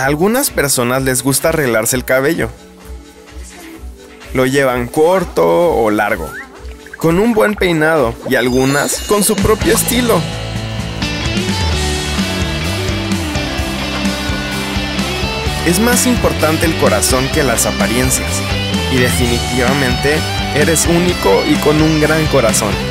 A algunas personas les gusta arreglarse el cabello. Lo llevan corto o largo, con un buen peinado, y algunas con su propio estilo. Es más importante el corazón que las apariencias, y definitivamente eres único y con un gran corazón.